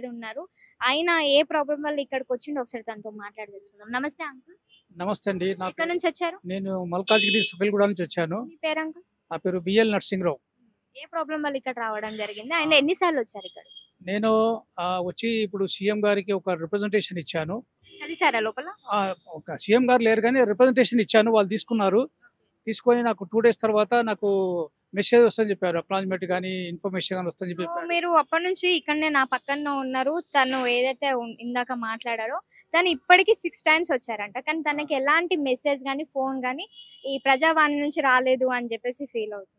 Brother ఉన్నారు. ఆయన ఏ problem వల్ల ఇక్కడికి వచ్చిండో ఒకసారి తనతో మాట్లాడదలుచుకుందాం. నమస్తే అంకుల్. నమస్తే అండి. ఎక్కడ నుంచి వచ్చారు? నేను మల్కాజ్గిరి సఫిల్గూడ నుంచి వచ్చాను. మీ పేరు అంకుల్? నా పేరు బిఎల్ నరసింహరావు. ఏ ప్రాబ్లం వల్ల ఇక్కడ రావడం జరిగింది? ఆయన ఎన్నిసార్లు వచ్చారు ఇక్కడ? నేను వచ్చి ఇప్పుడు సీఎం గారికి ఒక రిప్రజెంటేషన్ ఇచ్చాను. సీఎం గారు లేరు కానీ రిప్రజెంటేషన్ ఇచ్చాను, వాళ్ళు తీసుకున్నారు. తీసుకొని నాకు 2 days తర్వాత నాకు మెసేజ్ వస్తుందని చెప్పారు, అక్నాలెడ్జ్‌మెంట్ కానీ ఇన్ఫర్మేషన్ కానీ వస్తుందని చెప్పారు. మీరు అప్పటి నుంచి ఇక్కడనే నా పక్కన ఉన్నారు. తను ఏదైతే ఇందాక మాట్లాడారో తను ఇప్పటికీ 6 times వచ్చారంట, కానీ తనకి ఎలాంటి మెసేజ్ కానీ ఫోన్ కానీ ఈ ప్రజావాణి నుంచి రాలేదు అని చెప్పేసి ఫీల్ అవుతుంది.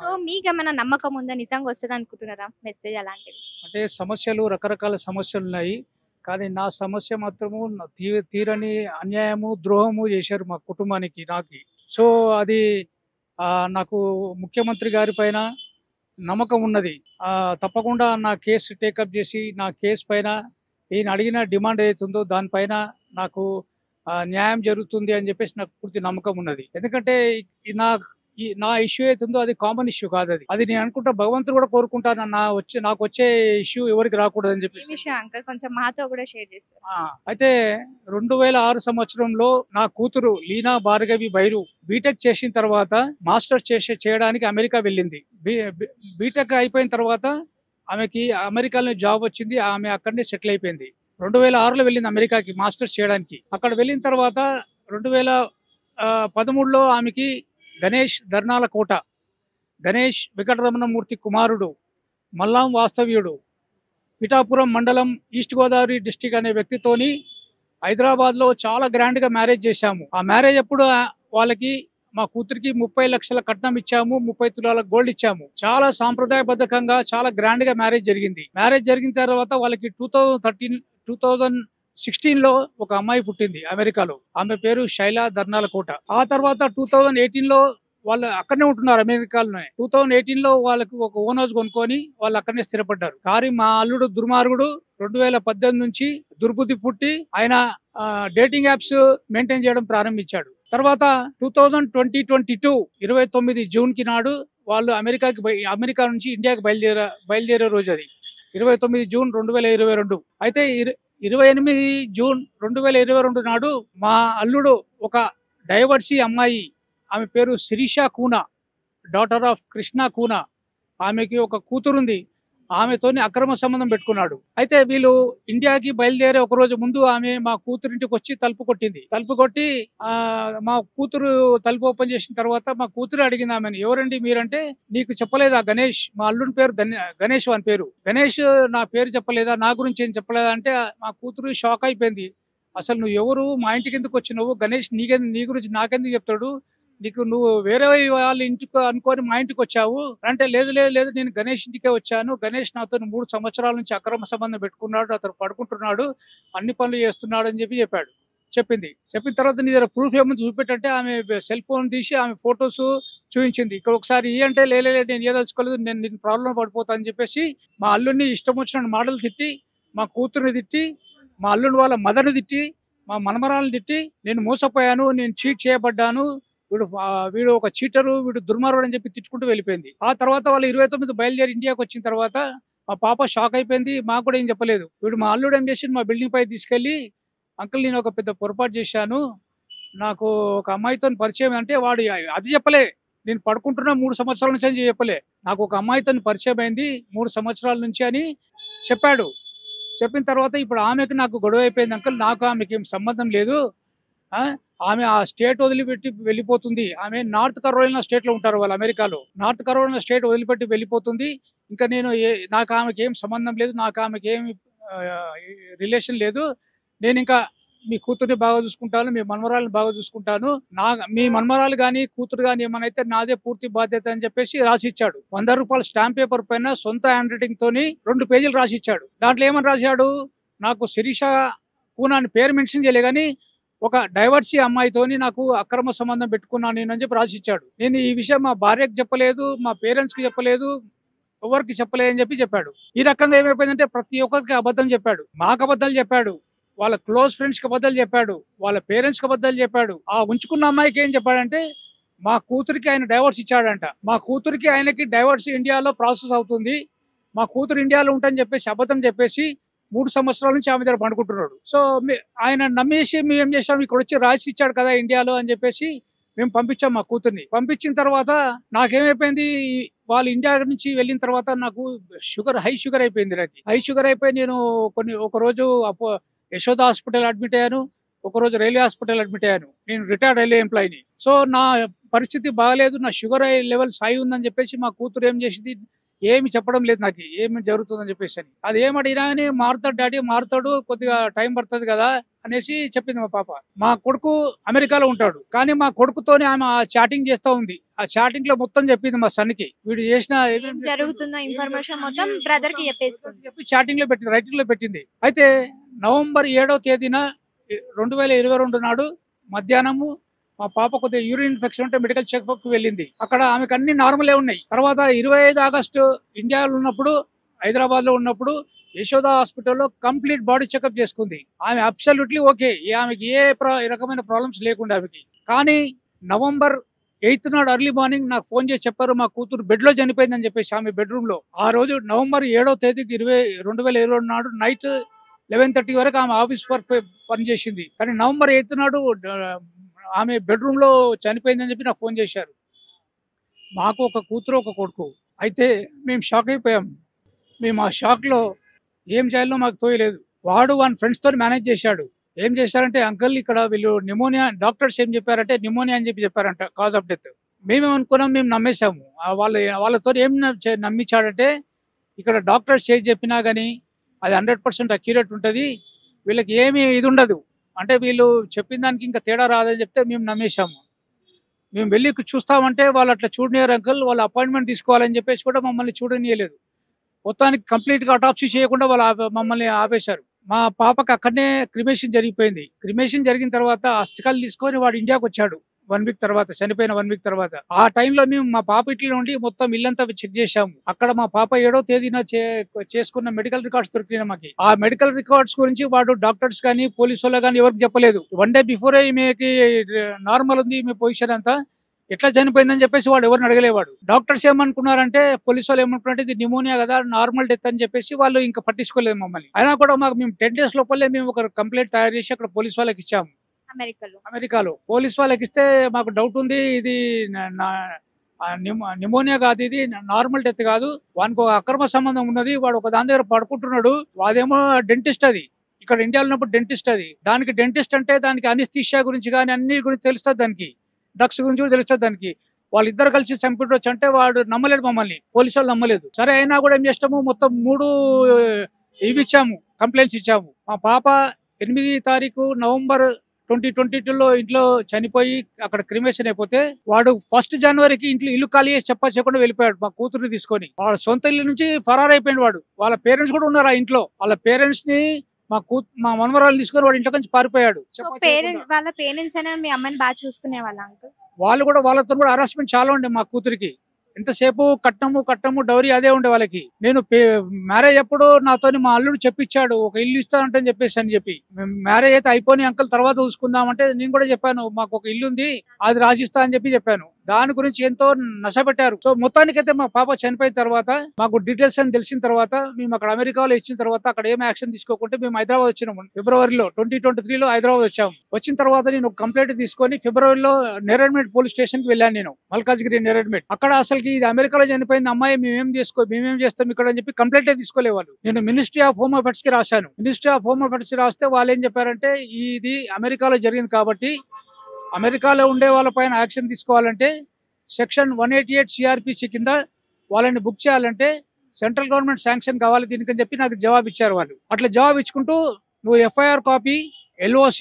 సో మీకు ఏమైనా నమ్మకం ఉందా, నిజంగా వస్తుంది అనుకుంటున్నారా మెసేజ్ అలాంటివి? అంటే సమస్యలు రకరకాల సమస్యలు ఉన్నాయి, కానీ నా సమస్య మాత్రము తీరని అన్యాయము ద్రోహము చేశారు మా కుటుంబానికి, నాకు. సో అది నాకు ముఖ్యమంత్రి గారి పైన నమ్మకం ఉన్నది. తప్పకుండా నా కేసు టేకప్ చేసి నా కేసు పైన ఈయన అడిగిన డిమాండ్ ఏదైతుందో దానిపైన నాకు న్యాయం జరుగుతుంది అని చెప్పేసి నాకు పూర్తి నమ్మకం ఉన్నది. ఎందుకంటే నా ఇష్యూ అవుతుందో అది కామన్ ఇష్యూ కాదు, అది నేను అనుకుంటా భగవంతుడు కూడా కోరుకుంటాను నాకు వచ్చే ఇష్యూ ఎవరికి రాకూడదు అని చెప్పి. అయితే 2006 సంవత్సరంలో నా కూతురు లీనా భార్గవి బైరు బీటెక్ చేసిన తర్వాత మాస్టర్స్ చేయడానికి అమెరికా వెళ్ళింది. బీటెక్ అయిపోయిన తర్వాత ఆమెకి అమెరికాలో జాబ్ వచ్చింది, ఆమె అక్కడనే సెటిల్ అయిపోయింది. 2006లో వెళ్ళింది అమెరికాకి మాస్టర్స్ చేయడానికి. అక్కడ వెళ్ళిన తర్వాత 2013లో ఆమెకి గణేష్ ధర్నాలకోట, గణేష్ వెంకటరమణమూర్తి కుమారుడు, మల్లాం వాస్తవ్యుడు, పిఠాపురం మండలం ఈస్ట్ గోదావరి డిస్టిక్ అనే వ్యక్తితోని హైదరాబాద్లో చాలా గ్రాండ్గా మ్యారేజ్ చేశాము. ఆ మ్యారేజ్ అప్పుడు వాళ్ళకి మా కూతురికి 30 లక్షల కట్నం ఇచ్చాము, 30 తులాల గోల్డ్ ఇచ్చాము. చాలా సాంప్రదాయబద్ధకంగా చాలా గ్రాండ్గా మ్యారేజ్ జరిగింది. మ్యారేజ్ జరిగిన తర్వాత వాళ్ళకి 2016లో ఒక అమ్మాయి పుట్టింది అమెరికాలో, ఆమె పేరు శైలా ధర్నాలకోట. ఆ తర్వాత 2018లో వాళ్ళు అక్కడనే ఉంటున్నారు అమెరికాలోనే. 2018లో వాళ్ళకు ఒక ఓన్ హౌస్ కొనుక్కొని వాళ్ళు అక్కడనే స్థిరపడ్డారు. కానీ మా అల్లుడు దుర్మార్గుడు 2018 నుంచి దుర్బుద్ధి పుట్టి ఆయన డేటింగ్ యాప్స్ మెయింటైన్ చేయడం ప్రారంభించాడు. తర్వాత 2022 జూన్ 29 నాడు వాళ్ళు అమెరికా నుంచి ఇండియాకి బయలుదేరే రోజు అది 29 జూన్ 2022. అయితే 28 జూన్ 2022 నాడు మా అల్లుడు ఒక డైవర్సీ అమ్మాయి, ఆమె పేరు శిరీష కూనా, డాటర్ ఆఫ్ కృష్ణ కూనా, ఆమెకి ఒక కూతురుంది, ఆమెతోని అక్రమ సంబంధం పెట్టుకున్నాడు. అయితే వీళ్ళు ఇండియాకి బయలుదేరే ఒక రోజు ముందు ఆమె మా కూతురింటికి వచ్చి తలుపు కొట్టింది. తలుపు కొట్టి మా కూతురు తలుపు ఓపెన్ చేసిన తర్వాత మా కూతురు అడిగింది ఆమెను, ఎవరండి మీరంటే, నీకు చెప్పలేదా గణేష్, మా అల్లుని పేరు గణేష్ అని పేరు, గణేష్ నా పేరు చెప్పలేదా, నా గురించి ఏం చెప్పలేదా అంటే మా కూతురు షాక్ అయిపోయింది. అసలు నువ్వు ఎవరు, మా ఇంటికి ఎందుకు వచ్చినావు, గణేష్ నీ గురించి నాకెందుకు చెప్తాడు, నీకు నువ్వు వేరే వాళ్ళ ఇంటికి అనుకొని మా ఇంటికి వచ్చావు అంటే, లేదు లేదు లేదు నేను గణేష్ ఇంటికే వచ్చాను, గణేష్ నాతో 3 సంవత్సరాల నుంచి అక్రమ సంబంధం పెట్టుకున్నాడు, అతను పడుకుంటున్నాడు, అన్ని పనులు చేస్తున్నాడు అని చెప్పింది. చెప్పిన తర్వాత నీ దగ్గర ప్రూఫ్ ఏమో చూపెట్టంటే ఆమె సెల్ ఫోన్ తీసి ఆమె ఫొటోస్ చూపించింది. ఇక్కడ ఒకసారి అంటే లేదు నేను ఏదలుచుకోలేదు, నేను ప్రాబ్లం పడిపోతా అని చెప్పేసి మా అల్లుడిని ఇష్టం వచ్చిన మాటలు తిట్టి, మా కూతురుని తిట్టి, మా అల్లుడి వాళ్ళ మదర్ని తిట్టి, మా మనమరాలను తిట్టి, నేను మోసపోయాను, నేను చీట్ చేయబడ్డాను, వీడు ఒక చీటరు, వీడు దుర్మార్గుడు అని చెప్పి తిట్టుకుంటూ వెళ్ళిపోయింది. ఆ తర్వాత వాళ్ళు 29 బయలుదేరి ఇండియాకి వచ్చిన తర్వాత మా పాప షాక్ అయిపోయింది, మాకు కూడా ఏం చెప్పలేదు. వీడు మా అల్లుడు ఏం చేసి మా బిల్డింగ్ పై తీసుకెళ్ళి, అంకుల్ నేను ఒక పెద్ద పొరపాటు చేశాను, నాకు ఒక అమ్మాయితో పరిచయం అంటే, వాడు అది చెప్పలే, నేను పడుకుంటున్నా 3 సంవత్సరాల నుంచి అని చెప్పలే, నాకు ఒక అమ్మాయితో పరిచయం అయింది 3 సంవత్సరాల నుంచి అని చెప్పాడు. చెప్పిన తర్వాత ఇప్పుడు ఆమెకు నాకు గొడవ అయిపోయింది అంకుల్, నాకు ఆమెకి ఏం సంబంధం లేదు, ఆమె ఆ స్టేట్ వదిలిపెట్టి వెళ్ళిపోతుంది, ఆమె నార్త్ కరోలినా స్టేట్లో ఉంటారు వాళ్ళు అమెరికాలో, నార్త్ కరోలినా స్టేట్ వదిలిపెట్టి వెళ్ళిపోతుంది, ఇంకా నేను నాకు ఆమెకి ఏం సంబంధం లేదు, నాకు ఆమెకి ఏమి రిలేషన్ లేదు, నేను ఇంకా మీ కూతుర్ని బాగా చూసుకుంటాను, మీ మనమరాలను బాగా చూసుకుంటాను, మీ మనమరాలు కానీ కూతురు కానీ ఏమైనా నాదే పూర్తి బాధ్యత అని చెప్పేసి రాసి ఇచ్చాడు. 100 రూపాయల స్టాంప్ పేపర్ పైన సొంత హ్యాండ్ రైటింగ్ తోని 2 పేజీలు రాసి ఇచ్చాడు. దాంట్లో ఏమని రాశాడు, నాకు శిరీష కూనా అని పేరు మెన్షన్ చేయలే కానీ ఒక డైవర్సీ అమ్మాయితోని నాకు అక్రమ సంబంధం పెట్టుకున్నాను నేను అని చెప్పి రాసిచ్చాడు. నేను ఈ విషయం మా భార్యకు చెప్పలేదు, మా పేరెంట్స్కి చెప్పలేదు, ఎవరికి చెప్పలేదు అని చెప్పి చెప్పాడు. ఈ రకంగా ఏమైపోయిందంటే ప్రతి ఒక్కరికి అబద్ధం చెప్పాడు, మాకు అబద్ధాలు చెప్పాడు, వాళ్ళ క్లోజ్ ఫ్రెండ్స్కి అబద్ధాలు చెప్పాడు, వాళ్ళ పేరెంట్స్కి అబద్ధాలు చెప్పాడు. ఆ ఉంచుకున్న అమ్మాయికి ఏం చెప్పాడంటే మా కూతురికి ఆయన డైవర్స్ ఇచ్చాడంట, మా కూతురికి ఆయనకి డైవర్స్ ఇండియాలో ప్రాసెస్ అవుతుంది, మా కూతురు ఇండియాలో ఉంటానని చెప్పేసి అబద్ధం చెప్పేసి 3 సంవత్సరాల నుంచి ఆమె దగ్గర పండుకుంటున్నాడు. సో ఆయన నమ్మేసి మేము ఏం చేసాం, ఇక్కడ వచ్చి రాసి ఇచ్చాడు కదా ఇండియాలో అని చెప్పేసి మేము పంపించాం మా కూతుర్ని. పంపించిన తర్వాత నాకేమైపోయింది, వాళ్ళు ఇండియా నుంచి వెళ్ళిన తర్వాత నాకు హై షుగర్ అయిపోయింది. నాకు హై షుగర్ అయిపోయి నేను ఒకరోజు యశోద హాస్పిటల్ అడ్మిట్ అయ్యాను, ఒకరోజు రైల్వే హాస్పిటల్ అడ్మిట్ అయ్యాను. నేను రిటైర్డ్ రైల్వే ఎంప్లాయీని. సో నా పరిస్థితి బాగలేదు, నా షుగర్ లెవెల్స్ హై ఉందని చెప్పేసి మా కూతురు ఏం చేసింది, ఏమి చెప్పడం లేదు నాకు ఏమి జరుగుతుందని చెప్పేసి అని. అది ఏమడిగినా అని మారుతాడు డాడీ మారుతాడు, కొద్దిగా టైం పడుతుంది కదా అనేసి చెప్పింది మా పాప. మా కొడుకు అమెరికాలో ఉంటాడు కానీ మా కొడుకుతోనే ఆమె చాటింగ్ చేస్తూ ఉంది. ఆ చాటింగ్ లో మొత్తం చెప్పింది మా సన్కి, వీడు చేసిన జరుగుతున్న ఇన్ఫర్మేషన్ మొత్తం బ్రదర్ కి చెప్పి చాటింగ్ లో పెట్టింది, రైటింగ్ లో పెట్టింది. అయితే నవంబర్ 7వ తేదీన 2022 నాడు మధ్యాహ్నము మా పాప కొద్దిగా యూరిన్ ఇన్ఫెక్షన్ ఉంటే మెడికల్ చెకప్ కి వెళ్ళింది. అక్కడ ఆమెకు అన్ని నార్మలే ఉన్నాయి. తర్వాత 25 ఆగస్టు ఇండియాలో ఉన్నప్పుడు, హైదరాబాద్ లో ఉన్నప్పుడు యశోద హాస్పిటల్లో కంప్లీట్ బాడీ చెకప్ చేసుకుంది. ఆమె అబ్సల్యూట్లీ ఓకే, ఆమెకి ఏ రకమైన ప్రాబ్లమ్స్ లేకుండా ఆమెకి. కానీ నవంబర్ 8 నాడు అర్లీ మార్నింగ్ నాకు ఫోన్ చేసి చెప్పారు మా కూతురు బెడ్ లో చనిపోయింది అని చెప్పేసి, ఆమె బెడ్రూమ్ లో. ఆ రోజు నవంబర్ 7వ తేదీకి 2022 నాడు నైట్ 11:30 వరకు ఆమె ఆఫీస్ వర్క్ పనిచేసింది. కానీ నవంబర్ 8 నాడు ఆమె బెడ్రూమ్ లో చనిపోయిందని చెప్పి నాకు ఫోన్ చేశారు. మాకు ఒక కూతురు ఒక కొడుకు. అయితే మేము షాక్ అయిపోయాం. మేము ఆ షాక్లో ఏం చేయాలో మాకు తోయలేదు. వాడు వాని ఫ్రెండ్స్తో మేనేజ్ చేశాడు. ఏం చేశారంటే, అంకల్ ఇక్కడ వీళ్ళు న్యూమోనియా, డాక్టర్స్ ఏం చెప్పారంటే న్యూమోనియా అని చెప్పి చెప్పారంట కాజ్ ఆఫ్ డెత్. మేమేమనుకున్నాం, మేము నమ్మేశాము. వాళ్ళతో ఏం నమ్మించాడంటే, ఇక్కడ డాక్టర్స్ ఏది చెప్పినా కానీ అది 100% అక్యురేట్ ఉంటుంది, వీళ్ళకి ఏమీ ఇది ఉండదు, అంటే వీళ్ళు చెప్పిన దానికి ఇంకా తేడా రాదని చెప్తే మేము నమ్మేశాము. మేము వెళ్ళి చూస్తామంటే వాళ్ళు అట్లా చూడనియర్ అంకుల్, వాళ్ళు అపాయింట్మెంట్ తీసుకోవాలని చెప్పేసి కూడా మమ్మల్ని చూడనియలేదు. మొత్తానికి కంప్లీట్గా అటాప్సీ చేయకుండా వాళ్ళు మమ్మల్ని ఆపేశారు. మా పాపకు అక్కడనే క్రిమేషన్ జరిగిపోయింది. క్రిమేషన్ జరిగిన తర్వాత అస్థికలు తీసుకొని వాడు ఇండియాకు వచ్చాడు 1 వీక్ తర్వాత, చనిపోయిన 1 వీక్ తర్వాత. ఆ టైంలో మేము మా పాప ఇట్ల నుండి మొత్తం ఇల్లంతా చెక్ చేశాము. అక్కడ మా పాప 7వ తేదీన చేసుకున్న మెడికల్ రికార్డ్స్ దొరికినాయి మాకు. ఆ మెడికల్ రికార్డ్స్ గురించి వాడు డాక్టర్స్ కానీ పోలీసు వాళ్ళు కానీ ఎవరికి చెప్పలేదు. 1 డే బిఫోరే ఈమెకి నార్మల్ ఉంది ఈమె పొజిషన్ అంతా, ఎట్లా చనిపోయిందని చెప్పేసి వాడు ఎవరిని అడగలేవాడు. డాక్టర్స్ ఏమనుకున్నారంటే, పోలీసు వాళ్ళు ఏమనుకున్నారంటే ఇది న్యూమోనియా కదా నార్మల్ డెత్ అని చెప్పేసి వాళ్ళు ఇంకా పట్టించుకోలేదు మమ్మల్ని. అయినా కూడా మాకు మేము 10 డేస్ లోపలే మేము ఒక కంప్లైంట్ తయారు చేసి అక్కడ పోలీసు వాళ్ళకి ఇచ్చాము. అమెరికాలో పోలీస్ వాళ్ళకి ఇస్తే మాకు డౌట్ ఉంది, ఇది న్యూమోనియా కాదు, ఇది నార్మల్ డెత్ కాదు, వానికి ఒక అక్రమ సంబంధం ఉన్నది, వాడు ఒక దాని దగ్గర పడుకుంటున్నాడు, వాదేమో డెంటిస్ట్, అది ఇక్కడ ఇండియాలో ఉన్నప్పుడు డెంటిస్ట్, అది దానికి డెంటిస్ట్ అంటే దానికి అనిస్థీషియా గురించి కానీ అన్ని గురించి తెలుస్తుంది, దానికి డ్రగ్స్ గురించి కూడా తెలుస్తుంది, దానికి వాళ్ళిద్దరు కలిసి చంపించవచ్చు అంటే వాడు నమ్మలేడు మమ్మల్ని, పోలీసు వాళ్ళు నమ్మలేదు. సరే అయినా కూడా ఏం చేస్తాము, మొత్తం 3 ఇవి ఇచ్చాము, కంప్లైంట్స్ ఇచ్చాము. మా పాప 8వ తారీఖు నవంబర్ 2022లో ఇంట్లో చనిపోయి అక్కడ క్రిమేషన్ అయిపోతే వాడు 1 జనవరికి ఇల్లు ఖాళీ చేసి చెప్పకుండా వెళ్ళిపోయాడు మా కూతురుని తీసుకొని. వాళ్ళ సొంత ఇల్లు నుంచి ఫరారైపోయింది వాడు. వాళ్ళ పేరెంట్స్ కూడా ఉన్నారు ఆ ఇంట్లో, వాళ్ళ పేరెంట్స్ ని మా మనవరాలు తీసుకొని వాడు ఇంట్లో నుంచి పారిపోయాడు. వాళ్ళ పేరెంట్స్ మీ అమ్మని బాగా చూసుకునే వాళ్ళు కూడా, వాళ్ళతో కూడా హరాస్మెంట్ చాలా ఉండే మా కూతురికి. ఎంతసేపు కట్నము డౌరీ అదే ఉండే వాళ్ళకి. నేను మ్యారేజ్ అప్పుడు నాతో మా అల్లుడు చెప్పిచ్చాడు, ఒక ఇల్లు ఇస్తానంటని చెప్పేసి అని చెప్పి, మ్యారేజ్ అయితే అయిపోయి అంకల్ తర్వాత చూసుకుందామంటే నేను కూడా చెప్పాను మాకు ఒక ఇల్లు ఉంది అది రాసిస్తా అని చెప్పి చెప్పాను. దాని గురించి ఎంతో నశపెట్టారు. సో మొత్తానికైతే మా పాప చనిపోయిన తర్వాత మాకు డీటెయిల్స్ అని తెలిసిన తర్వాత మేము అక్కడ అమెరికాలో ఇచ్చిన తర్వాత అక్కడ ఏం యాక్షన్ తీసుకోకుండా మేము హైదరాబాద్ వచ్చినాము. ఫిబ్రవరిలో 2023లో హైదరాబాద్ వచ్చాము. వచ్చిన తర్వాత నేను ఒక కంప్లైంట్ తీసుకొని ఫిబ్రవరిలో నేరేడ్మెట్ పోలీస్ స్టేషన్ కి వెళ్ళాను. నేను మల్కాజ్గిరి నేరేడ్మెట్. అక్కడ అసలుకి ఇది అమెరికాలో చనిపోయింది అమ్మాయి, మేమేం చేస్తాం ఇక్కడ అని చెప్పి కంప్లైంట్ తీసుకోలేవాళ్ళు. నేను మినిస్ట్రీ ఆఫ్ హోమ్ అఫేర్స్ కి రాశాను. మినిస్ట్రీ ఆఫ్ హోమ్ అఫేర్స్ కి రాస్తే వాళ్ళు ఏం చెప్పారంటే, ఇది అమెరికాలో జరిగింది కాబట్టి అమెరికాలో ఉండే వాళ్ళపైన యాక్షన్ తీసుకోవాలంటే సెక్షన్ 188 సిఆర్పిసి కింద వాళ్ళని బుక్ చేయాలంటే సెంట్రల్ గవర్నమెంట్ శాంక్షన్ కావాలి దీనికని చెప్పి నాకు జవాబు ఇచ్చారు వాళ్ళు. అట్లా జవాబు ఇచ్చుకుంటూ, నువ్వు FIR copy, LOC,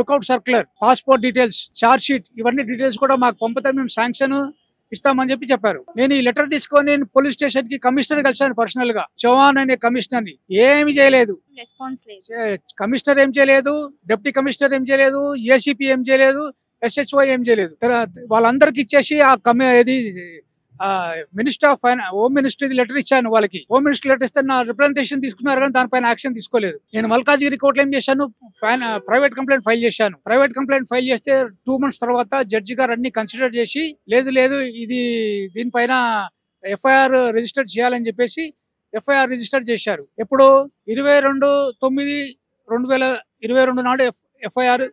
lookout circular, passport details, charge sheet ఇవన్నీ డీటెయిల్స్ కూడా మాకు పంపితే మేము శాంక్షన్ ఇస్తామని చెప్పి చెప్పారు. నేను ఈ లెటర్ తీసుకొని నేను పోలీస్ స్టేషన్ కి కమిషనర్ కలిసాను పర్సనల్ గా, చౌహాన్ అనే కమిషనర్ ని. ఏమి చేయలేదు, కమిషనర్ ఏం చేయలేదు, డిప్యూటీ కమిషనర్ ఏం చేయలేదు, ACP ఏం చేయలేదు, SHO ఏం చేయలేదు. వాళ్ళందరికి ఇచ్చేసి minister of finance, home ministry letter ఇచ్చాను వాళ్ళకి. హోమ్ మినిస్ట్రీ లెటర్ ఇస్తే నా రిప్రజెంటేషన్ తీసుకున్నారు కానీ దానిపైన యాక్షన్ తీసుకోలేదు. నేను మల్కాజ్గిరి కోర్టులో ఏం చేశాను, ప్రైవేట్ కంప్లైంట్ ఫైల్ చేశాను. ప్రైవేట్ కంప్లైంట్ ఫైల్ చేస్తే 2 మంత్స్ తర్వాత జడ్జి గారు అన్ని కన్సిడర్ చేసి లేదు ఇది దీనిపైన FIR రిజిస్టర్ చేయాలని చెప్పేసి ఎఫ్ఐఆర్ రిజిస్టర్ చేశారు. ఎప్పుడు 22/9/2022 నాడు ఎఫ్ఐఆర్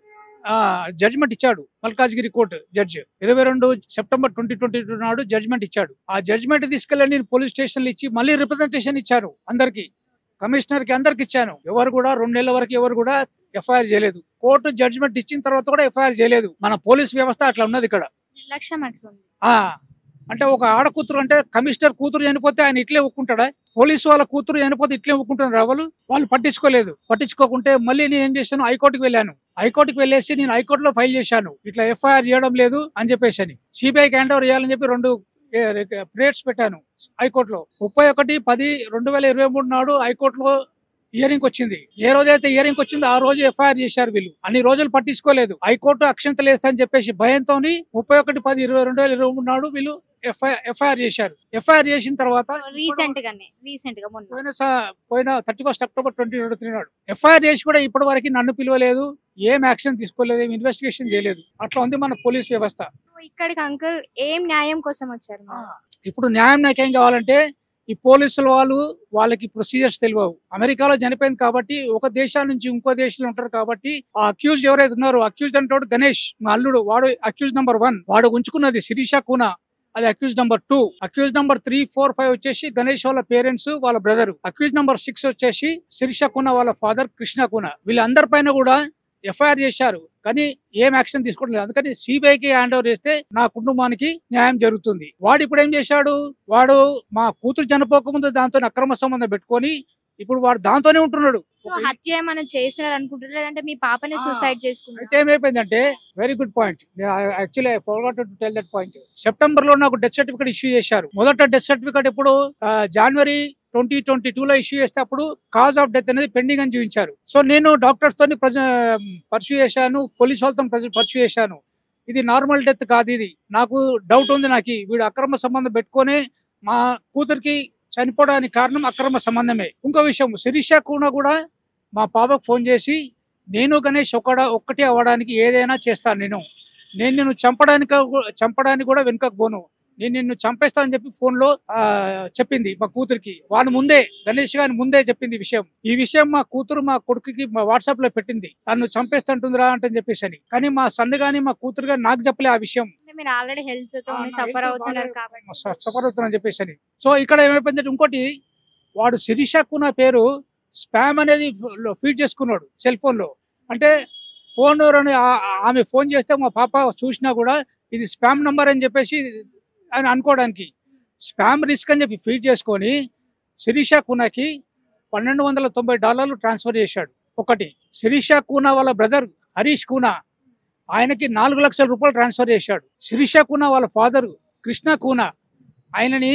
జడ్జిమెంట్ ఇచ్చాడు. మల్కాజ్గిరి కోర్టు జడ్జి 22 సెప్టెంబర్ 2022 నాడు జడ్జిమెంట్ ఇచ్చాడు. ఆ జడ్జిమెంట్ తీసుకెళ్ళి నేను పోలీస్ స్టేషన్లు ఇచ్చి మళ్ళీ రిప్రజెంటేషన్ ఇచ్చారు అందరికి, కమిషనర్కి అందరికి ఇచ్చాను. ఎవరు కూడా 2 నెలల వరకు ఎవరు కూడా ఎఫ్ఐఆర్ చేయలేదు. కోర్టు జడ్జిమెంట్ ఇచ్చిన తర్వాత కూడా ఎఫ్ఐఆర్ చేయలేదు. మన పోలీస్ వ్యవస్థ అట్లా ఉన్నది ఇక్కడ. అంటే ఒక ఆడ కూతురు అంటే కమిషనర్ కూతురు చనిపోతే ఆయన ఇట్లే ఒప్పుకుంటాడా? పోలీసు వాళ్ళ కూతురు చనిపోతే ఇట్లే ఒప్పుకుంటున్నారు. వాళ్ళు పట్టించుకోలేదు. పట్టించుకోకుంటే మళ్ళీ నేను ఏం చేశాను, హైకోర్టుకి వెళ్ళాను. హైకోర్టుకి వెళ్ళేసి నేను హైకోర్టులో ఫైల్ చేశాను, ఇట్లా ఎఫ్ఐఆర్ చేయడం లేదు అని చెప్పేసి అని. సిబిఐకి హ్యాండ్ ఓవర్ చేయాలని చెప్పి 2 ప్రేయర్స్ పెట్టాను హైకోర్టులో. 31/10/2023 నాడు హైకోర్టులో హియరింగ్ వచ్చింది. ఏ రోజైతే హియరింగ్ వచ్చిందో ఆ రోజు ఎఫ్ఐఆర్ చేశారు వీళ్ళు. అన్ని రోజులు పట్టించుకోలేదు. హైకోర్టు అక్షంత లేదని చెప్పేసి భయంతో 31/10/2023 నాడు వీళ్ళు ఎఫ్ఐఆర్ చేశారు. ఎఫ్ఐఆర్ చేసిన తర్వాత పోయిన 31 అక్టోబర్ 2023 నాడు ఎఫ్ఐఆర్ చేసి కూడా ఇప్పటి వరకు నన్ను పిలవలేదు, ఏం యాక్షన్ తీసుకోలేదు, ఏం ఇన్వెస్టిగేషన్ చేయలేదు. అట్లా ఉంది మన పోలీస్ వ్యవస్థ. ఇక్కడికి అంకుల్ ఏం న్యాయం కోసం వచ్చారు? ఇప్పుడు న్యాయం నాకేం కావాలంటే ఈ పోలీసుల వాళ్ళకి ప్రొసీజర్స్ తెలియవు. అమెరికాలో చనిపోయింది కాబట్టి ఒక దేశం నుంచి ఇంకో దేశంలో ఉంటారు కాబట్టి ఆ అక్యూజ్ ఎవరైతే ఉన్నారో, అక్యూజ్ అంటే గణేష్ మా అల్లుడు, వాడు అక్యూజ్ నంబర్ 1. వాడు ఉంచుకున్నది శిరీష కూనా, అది అక్యూజ్ నంబర్ 2. అక్యూజ్ నంబర్ 3, 4, 5 వచ్చేసి గణేష్ వాళ్ళ పేరెంట్స్, వాళ్ళ బ్రదర్. అక్యూజ్ నంబర్ 6 వచ్చేసి శిరీష కూనా వాళ్ళ ఫాదర్ కృష్ణ కూనా. వీళ్ళందరి పైన కూడా ఎఫ్ఐఆర్ చేశారు కానీ ఏం యాక్షన్ తీసుకోవట్లేదు. అందుకని సిబిఐకి హ్యాండ్ ఓవర్ చేస్తే నా కుటుంబానికి న్యాయం జరుగుతుంది. వాడు ఇప్పుడు ఏం చేశాడు, వాడు మా కూతురు చనిపోకముందు దాంతో అక్రమ సంబంధం పెట్టుకొని ఇప్పుడు వాడు దాంతోనే ఉంటున్నాడు. అయితే ఏమైపోయిందంటే, very good point, actually I forgot to tell that point. September లో నాకు డెత్ సర్టిఫికేట్ ఇష్యూ చేశారు. మొదట డెత్ సర్టిఫికేట్ ఇప్పుడు జనవరి 2022 లో ఇష్యూ చేస్తే అప్పుడు కాజ్ ఆఫ్ డెత్ అనేది పెండింగ్ అని చూపించారు. సో నేను డాక్టర్స్ తోని పర్స్యూ చేశాను, పోలీస్ వాళ్ళతో పర్స్యూ చేశాను. ఇది నార్మల్ డెత్ కాదు, ఇది నాకు డౌట్ ఉంది. నాకు వీడు అక్రమ సంబంధం పెట్టుకొని మా కూతురికి చనిపోవడానికి కారణం అక్రమ సంబంధమే. ఇంకో విషయం, శిరీష కూనా కూడా మా పాపకు ఫోన్ చేసి నేను గణేష్ ఒక్కటి అవ్వడానికి ఏదైనా చేస్తాను, నేను నిన్ను చంపడానికి కూడా వెనుకకపోను, నేను నిన్ను చంపేస్తా అని చెప్పి ఫోన్లో చెప్పింది మా కూతురికి. వాడి ముందే, గణేష్ గారి ముందే చెప్పింది విషయం. ఈ విషయం మా కూతురు మా కొడుకుకి మా వాట్సాప్ లో పెట్టింది, తను చంపేస్తుంటుందిరా అంటే చెప్పేసి అని. కానీ మా సన్ను గాని మా కూతురు గాని నాకు చెప్పలే ఆ విషయం, సఫర్ అవుతున్నా చెప్పేసి అని. సో ఇక్కడ ఏమైపోయిందంటే, ఇంకోటి వాడు శిరీష కూనా పేరు స్పామ్ అనేది ఫీడ్ చేసుకున్నాడు సెల్ ఫోన్ లో. అంటే ఫోన్ ఆమె ఫోన్ చేస్తే మా పాప చూసినా కూడా ఇది స్పామ్ నంబర్ అని చెప్పేసి అని అనుకోవడానికి స్పామ్ రిస్క్ అని చెప్పి ఫీడ్ చేసుకొని శిరీష కూనాకి $1,290 ట్రాన్స్ఫర్ చేశాడు. ఒకటి, శిరీష కూనా వాళ్ళ బ్రదర్ హరీష్ కూనా ఆయనకి $4,00,000 ట్రాన్స్ఫర్ చేశాడు. శిరీష కూనా వాళ్ళ ఫాదర్ కృష్ణ కూనా ఆయనని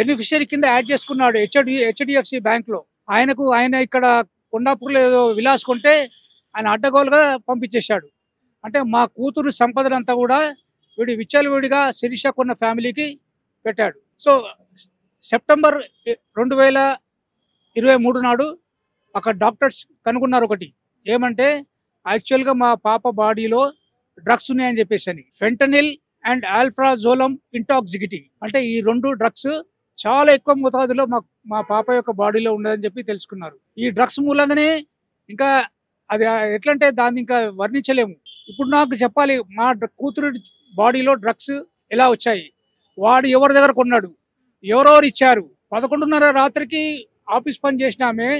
బెనిఫిషియరీ కింద యాడ్ చేసుకున్నాడు హెచ్డిఎఫ్సి బ్యాంక్లో. ఆయన ఇక్కడ కొండాపూర్లో ఏదో విలాస్ కొంటే ఆయన అడ్డగోలుగా పంపించేశాడు. అంటే మా కూతురు సంపదలంతా కూడా వీడు విచ్చలవిడిగా శిరీష కూనా ఫ్యామిలీకి పెట్టాడు. సో సెప్టెంబర్ 2023 నాడు అక్కడ డాక్టర్స్ కనుగొన్నారు ఒకటి ఏమంటే, యాక్చువల్గా మా పాప బాడీలో డ్రగ్స్ ఉన్నాయని చెప్పేసి అని. ఫెంటనిల్ అండ్ ఆల్ఫ్రాజోలం ఇంటాక్సిగిటీ అంటే ఈ 2 డ్రగ్స్ చాలా ఎక్కువ మోతాదులో మా పాప యొక్క బాడీలో ఉన్నదని చెప్పి తెలుసుకున్నారు. ఈ డ్రగ్స్ మూలంగానే ఇంకా అది ఎట్లంటే దాన్ని ఇంకా వర్ణించలేము. ఇప్పుడు నాకు చెప్పాలి మా కూతురు బాడీలో డ్రగ్స్ ఎలా వచ్చాయి, వాడు ఎవరి దగ్గర కొన్నాడు, ఎవరెవరు ఇచ్చారు. 11:30 రాత్రికి ఆఫీస్ పని చేసినామే,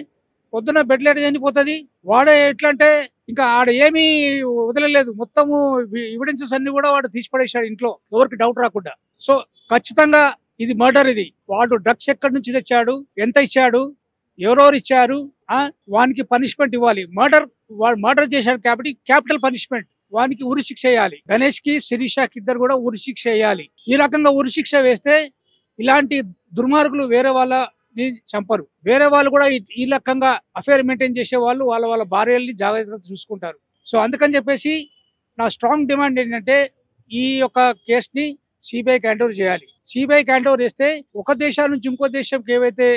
పొద్దున్న బెడ్ లేట్ చనిపోతుంది. వాడే ఎట్లా అంటే ఇంకా ఆడ ఏమీ వదలలేదు, మొత్తము ఎవిడెన్సెస్ అన్ని కూడా వాడు తీసి పడేశాడు ఇంట్లో, ఎవరికి డౌట్ రాకుండా. సో ఖచ్చితంగా ఇది మర్డర్. ఇది వాడు డ్రగ్స్ ఎక్కడి నుంచి తెచ్చాడు, ఎంత ఇచ్చాడు, ఎవరెవరు ఇచ్చారు, వానికి పనిష్మెంట్ ఇవ్వాలి. వాడు మర్డర్ చేశాడు కాబట్టి క్యాపిటల్ పనిష్మెంట్, వానికి ఉరిశిక్ష వేయాలి. గణేష్ కి శిరీషకి ఇద్దరు కూడా ఉరిశిక్ష వేయాలి. ఈ రకంగా ఉరిశిక్ష వేస్తే ఇలాంటి దుర్మార్గులు వేరే వాళ్ళని చంపరు. వేరే వాళ్ళు కూడా ఈ రకంగా అఫేర్ మెయింటైన్ చేసే వాళ్ళు వాళ్ళ భార్యల్ని జాగ్రత్తగా చూసుకుంటారు. సో అందుకని చెప్పేసి నా స్ట్రాంగ్ డిమాండ్ ఏంటంటే ఈ యొక్క కేసుని సిబిఐకి హ్యాండ్ ఓవర్ చేయాలి. సిబిఐకి హ్యాండ్ ఓవర్ చేస్తే ఒక దేశం నుంచి ఇంకో దేశంకి ఏవైతే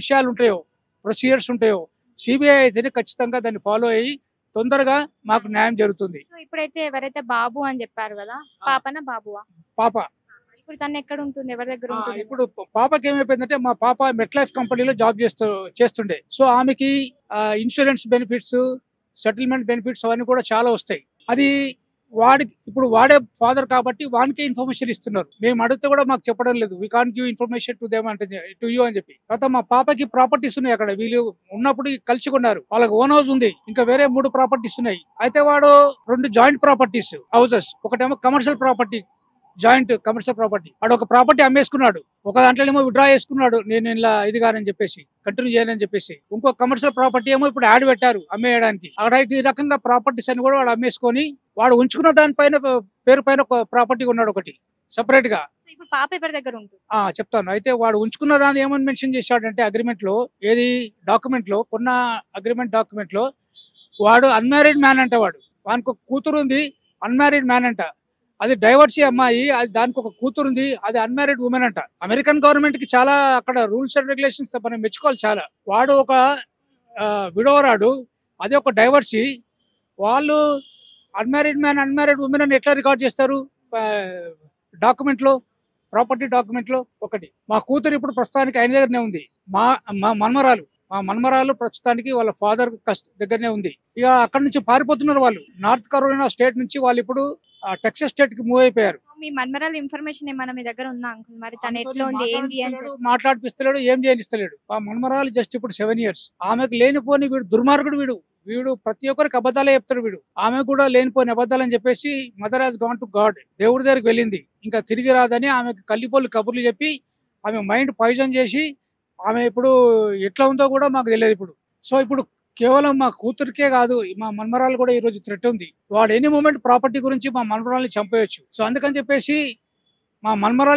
విషయాలు ఉంటాయో, ప్రొసీజర్స్ ఉంటాయో, సిబిఐ అయితేనే ఖచ్చితంగా దాన్ని ఫాలో అయ్యి తొందరగా మాకు న్యాయం జరుగుతుంది. ఇప్పుడైతే ఎవరైతే బాబు అని చెప్పారు కదా, పాప ఇప్పుడు తను ఎక్కడ ఉంటుంది, ఎవరి దగ్గర ఉంటుంది? ఇప్పుడు పాపకి ఏమైపోయిందంటే, మా పాప మెట్లైఫ్ కంపెనీలో జాబ్ చేస్తుండే. సో ఆమెకి ఇన్సూరెన్స్ బెనిఫిట్స్, సెటిల్మెంట్ బెనిఫిట్స్ అవన్నీ కూడా చాలా వస్తాయి. అది వాడికి, ఇప్పుడు వాడే ఫాదర్ కాబట్టి వానికే ఇన్ఫర్మేషన్ ఇస్తున్నారు. మేము అడిగితే కూడా మాకు చెప్పడం లేదు, we can't give information to them అంటే టు యూ అని చెప్పి. తర్వాత మా పాపకి ప్రాపర్టీస్ ఉన్నాయి అక్కడ, వీళ్ళు ఉన్నప్పుడు కలిసి కొన్నారు, వాళ్ళకి ఓన్ హౌస్ ఉంది, ఇంకా వేరే 3 ప్రాపర్టీస్ ఉన్నాయి. అయితే వాడు 2 జాయింట్ ప్రాపర్టీస్ హౌసెస్, ఒకటేమో commercial property, joint commercial property, వాడు ఒక ప్రాపర్టీ అమ్మేసుకున్నాడు, ఒక దాంట్లోనేమో విడ్రా చేసుకున్నాడు, నేను ఇలా ఇది కాదని చెప్పేసి కంటిన్యూ చేయనని చెప్పేసి. ఇంకో కమర్షియల్ ప్రాపర్టీ ఏమో ఇప్పుడు యాడ్ పెట్టారు అమ్మేయడానికి. అలాంటి ఈ రకంగా ప్రాపర్టీస్ అని కూడా వాడు అమ్మేసుకొని వాడు ఉంచుకున్న దానిపైన పేరు పైన ఒక ప్రాపర్టీ ఉన్నాడు ఒకటి సపరేట్ గా. ఇప్పుడు పాప ఎవరి దగ్గర ఉంటుంది చెప్తాను. అయితే వాడు ఉంచుకున్న దాన్ని ఏమని మెన్షన్ చేశాడంటే అగ్రిమెంట్ లో, ఏది డాక్యుమెంట్ లో, కొన్న అగ్రిమెంట్ డాక్యుమెంట్ లో వాడు అన్మ్యారీడ్ మ్యాన్ అంట, వాడు వానికి ఒక కూతురు ఉంది అన్మ్యారీడ్ మ్యాన్ అంట, అది డైవర్సీ అమ్మాయి, అది దానికి ఒక కూతురుంది, అది అన్మ్యారీడ్ ఉమెన్ అంట. అమెరికన్ గవర్నమెంట్ కి చాలా అక్కడ రూల్స్ అండ్ రెగ్యులేషన్స్ మనం మెచ్చుకోవాలి చాలా. వాడు ఒక విడోరాడు, అదే ఒక డైవర్సీ, వాళ్ళు అన్మ్యారీడ్ మ్యాన్ అన్మ్యారీడ్ ఉమెన్ అని ఎట్లా రికార్డ్ చేస్తారు డాక్యుమెంట్లో, ప్రాపర్టీ డాక్యుమెంట్లో? ఒకటి మా కూతురు ఇప్పుడు ప్రస్తుతానికి ఆయన దగ్గరనే ఉంది, మా మన్మరాలు ప్రస్తుతానికి వాళ్ళ ఫాదర్ దగ్గరనే ఉంది. ఇక అక్కడ నుంచి పారిపోతున్నారు వాళ్ళు, నార్త్ కరోలినా స్టేట్ నుంచి వాళ్ళు ఇప్పుడు టెక్సస్ స్టేట్ కి మూవ్ అయిపోయారు. మీ మన్మరాలు ఇన్ఫర్మేషన్ ఏమైనా మీ దగ్గర ఉందా అంకుల్? మరి తను ఎట్లా ఉంది, ఏంటి అని మాట్లాడిపిస్తలేడు, ఏం చేయనిస్తలేడు. మా మన్మరాలు జస్ట్ ఇప్పుడు 7 years, ఆమెకు లేనిపోని వీడు దుర్మార్గుడు, వీడు ప్రతి ఒక్కరికి అబద్ధాలే చెప్తాడు, వీడు ఆమె కూడా లేనిపోయిన అబద్ధాలు అని చెప్పేసి mother has gone to God, దేవుడి దగ్గరికి వెళ్ళింది, ఇంకా తిరిగి రాదని ఆమెకు కల్లిపోలు కబుర్లు చెప్పి ఆమె మైండ్ పాయిజన్ చేసి ఆమె ఇప్పుడు ఎట్లా ఉందో కూడా మాకు తెలియదు ఇప్పుడు. సో ఇప్పుడు కేవలం మా కూతురికే కాదు, మా మన్మరాలు కూడా ఈరోజు థ్రెట్ ఉంది, వాడు ఎనీ మూమెంట్ ప్రాపర్టీ గురించి మా మన్మరాల్ని చంపేయచ్చు. సో అందుకని చెప్పేసి మా మన్మరాలు